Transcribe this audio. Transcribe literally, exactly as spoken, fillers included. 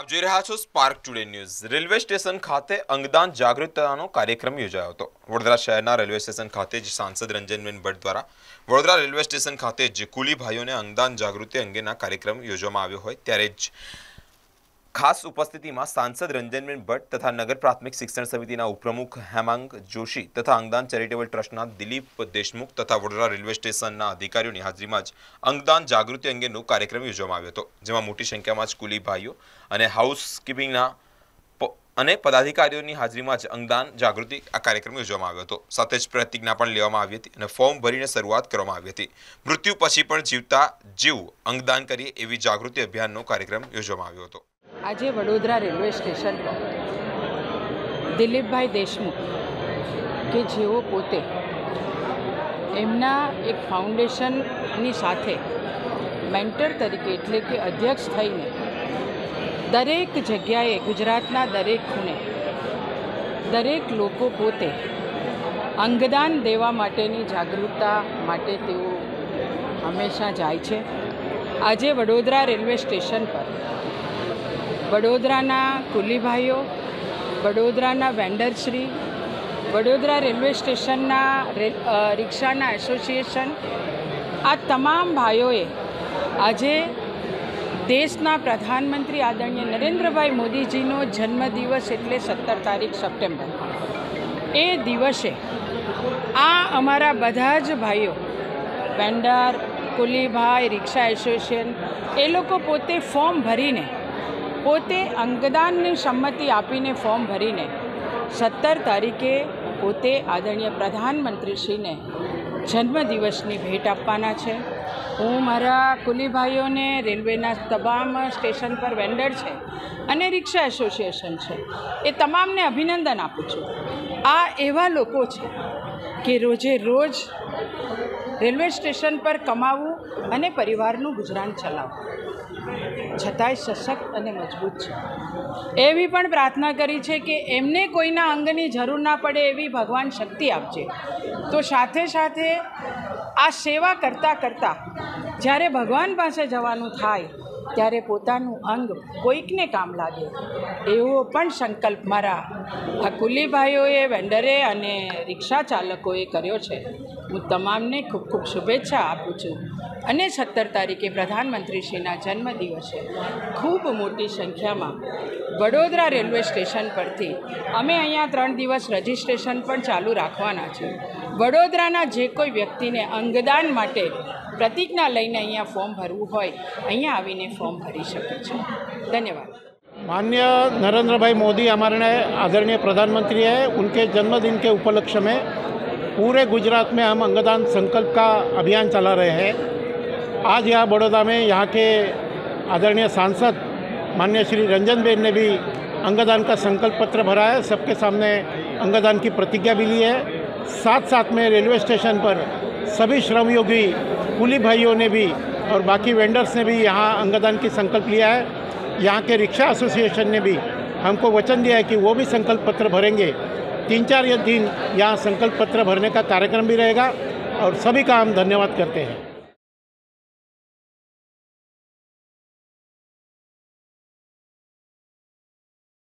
आप જોઈ રહ્યા છો spark today news. Railway station ખાતે અંગદાન જાગૃતતાનો કાર્યક્રમ યોજાયો હતો। વડોદરા શહેરના રેલવે સ્ટેશન ખાતે જ સાંસદ રંજનબેન ભટ્ટ દ્વારા વડોદરા રેલવે સ્ટેશન ખાતે જ કુલી ભાઈઓને અંગદાન જાગૃતિ અંગેના કાર્યક્રમ યોજવામાં આવ્યો હોય ત્યારે જ खास उपस्थिति में सांसद रंजनबेन भट्ट तथा नगर प्राथमिक शिक्षण समिति उपप्रमुख हेमंग जोशी तथा अंगदान चेरिटेबल ट्रस्ट दिलीप देशमुख तथा वडोदरा रेलवे स्टेशन अधिकारी की हाजरी में अंगदान जागृति अंगे कार्यक्रम योजवामां आव्यो हतो, जेमां मोटी संख्या में स्कूली भाईओ अने हाउसकीपिंग अने पदाधिकारी हाजरी में अंगदान जागृति आ कार्यक्रम योजवामां आव्यो हतो। साथे ज प्रतिज्ञा पण लेवामां आवी हती अने फॉर्म भरीने शरूआत करवामां आवी हती। मृत्यु पछी पण जीवता जीव अंगदान करीए एवी जागृति अभियाननो कार्यक्रम योजवामां आव्यो हतो। આજે વડોદરા રેલવે સ્ટેશન પર દિલીપભાઈ દેશમુખ કે જેઓ પોતે એમના એક ફાઉન્ડેશનની સાથે મેન્ટર તરીકે એટલે કે અધ્યક્ષ થઈને દરેક જગ્યાએ ગુજરાતના દરેક ખૂણે દરેક લોકો પોતે અંગદાન દેવા માટેની જાગૃતતા માટે તેઓ હંમેશા જાય છે। આજે વડોદરા રેલવે સ્ટેશન પર વડોદરાના કુલીભાઈઓ, વડોદરાના વેન્ડરશ્રી, વડોદરા રેલવે સ્ટેશનના રિક્ષાના એસોસિએશન, આ તમામ ભાઈઓએ આજે દેશના પ્રધાનમંત્રી આદરણીય નરેન્દ્રભાઈ મોદીજીનો જન્મદિવસ એટલે સત્તર તારીખ સપ્ટેમ્બર એ દિવસે આ અમારા બધા જ ભાઈઓ વેન્ડર, કુલીભાઈ, રિક્ષા એસોસિએશન એ લોકો પોતે ફોર્મ ભરીને પોતે અંગદાનને સંમતિ આપીને ફોર્મ ભરીને સત્તર તારીખે પોતે આદરણીય પ્રધાનમંત્રીશ્રીને જન્મદિવસની ભેટ આપવાના છે। હું મારા કુલીભાઈઓને રેલવેના તમામ સ્ટેશન પર વેન્ડર છે અને રિક્ષા એસોસિએશન છે એ તમામને અભિનંદન આપું છું। આ એવા લોકો છે કે રોજે રોજ રેલવે સ્ટેશન પર કમાવું અને પરિવારનું ગુજરાન ચલાવવું છતાંય સશક્ત અને મજબૂત છે। એવી પણ પ્રાર્થના કરી છે કે એમને કોઈના અંગની જરૂર ના પડે એવી ભગવાન શક્તિ આપજે। તો સાથે સાથે આ સેવા કરતાં કરતાં જ્યારે ભગવાન પાસે જવાનું થાય ત્યારે પોતાનું અંગ કોઈકને કામ લાગે એવો પણ સંકલ્પ મારા આ કુલીભાઈઓએ, વેન્ડરે અને રિક્ષા ચાલકોએ કર્યો છે। હું તમામને ખૂબ ખૂબ શુભેચ્છા આપું છું અને સત્તર તારીખે પ્રધાનમંત્રીશ્રીના જન્મદિવસે ખૂબ મોટી સંખ્યામાં વડોદરા રેલવે સ્ટેશન પરથી અમે અહીંયા ત્રણ દિવસ રજિસ્ટ્રેશન પણ ચાલુ રાખવાના છે। વડોદરાના જે કોઈ વ્યક્તિને અંગદાન માટે प्रतिज्ञा लईने अहींया फॉर्म भरवू होय अहींया आवीने फॉर्म भरी शके छे। धन्यवाद। माननीय नरेंद्र भाई मोदी हमारे आदरणीय प्रधानमंत्री है, उनके जन्मदिन के उपलक्ष्य में पूरे गुजरात में हम अंगदान संकल्प का अभियान चला रहे हैं। आज यहाँ बड़ौदा में यहाँ के आदरणीय सांसद माननीय श्री रंजनबेन ने भी अंगदान का संकल्प पत्र भरा है, सबके सामने अंगदान की प्रतिज्ञा भी ली है। साथ साथ में रेलवे स्टेशन पर सभी श्रमयोगी कुली भाइयों ने भी और बाकी वेंडर्स ने भी यहाँ अंगदान की संकल्प लिया है। यहाँ के रिक्शा एसोसिएशन ने भी हमको वचन दिया है कि वो भी संकल्प पत्र भरेंगे। तीन चार दिन यहाँ संकल्प पत्र भरने का कार्यक्रम भी रहेगा और सभी का हम धन्यवाद करते हैं।